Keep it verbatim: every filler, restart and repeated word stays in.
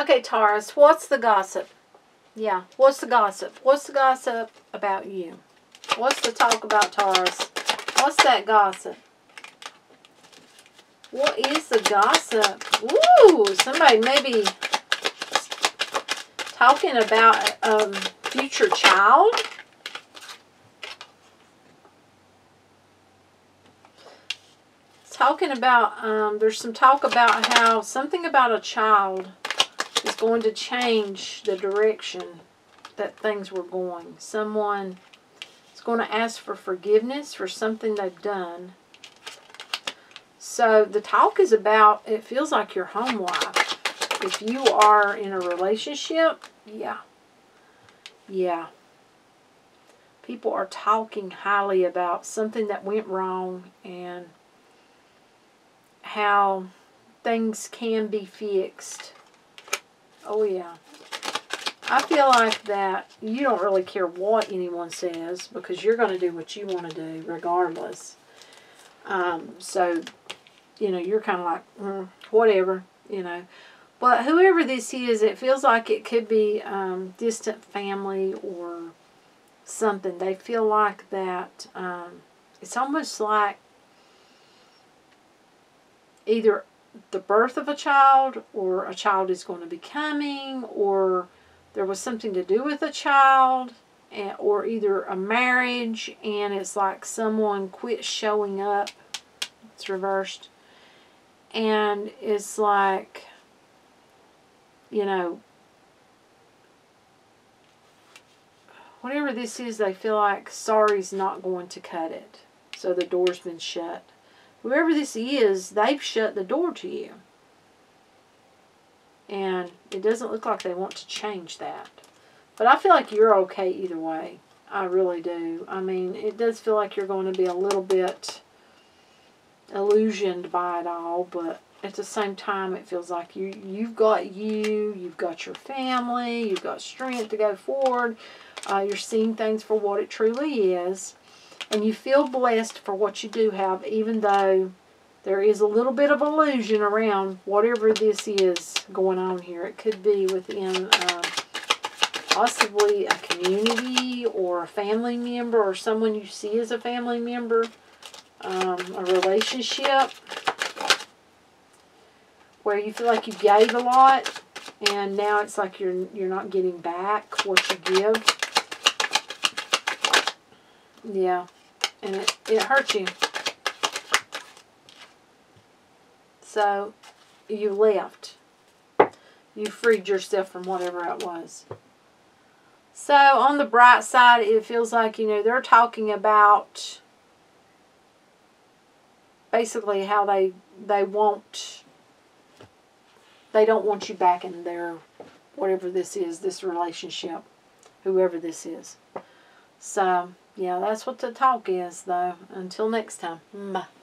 Okay, Taurus, what's the gossip? Yeah, what's the gossip? What's the gossip about you? What's the talk about, Taurus? What's that gossip? What is the gossip? Ooh, somebody may be talking about a um, future child. Talking about, um, there's some talk about how something about a child is going to change the direction that things were going. Someone is going to ask for forgiveness for something they've done. So the talk is about, it feels like your home life. If you are in a relationship, yeah, yeah. People are talking highly about something that went wrong and how things can be fixed. Oh yeah. I feel like that you don't really care what anyone says because you're going to do what you want to do regardless. Um, so, you know, you're kind of like, mm, whatever, you know. But whoever this is, it feels like it could be um, distant family or something. They feel like that um, it's almost like either the birth of a child or a child is going to be coming, or there was something to do with a child, and, or either a marriage, and it's like someone quit showing up. It's reversed. And it's like, you know, whatever this is, they feel like sorry's not going to cut it. So the door's been shut. Whoever this is, they've shut the door to you. And it doesn't look like they want to change that. But I feel like you're okay either way. I really do. I mean, it does feel like you're going to be a little bit illusioned by it all. But at the same time, it feels like you, you've got you. You've got your family. You've got strength to go forward. Uh, you're seeing things for what it truly is. And you feel blessed for what you do have, even though there is a little bit of illusion around whatever this is going on here. It could be within uh, possibly a community or a family member or someone you see as a family member, um, a relationship where you feel like you gave a lot and now it's like you're, you're not getting back what you give. Yeah. And it, it hurts you. So, you left. You freed yourself from whatever it was. So, on the bright side, it feels like, you know, they're talking about basically how they, they won't, they don't want you back in their, whatever this is, this relationship, whoever this is. So, yeah, that's what the talk is, though. Until next time. Bye.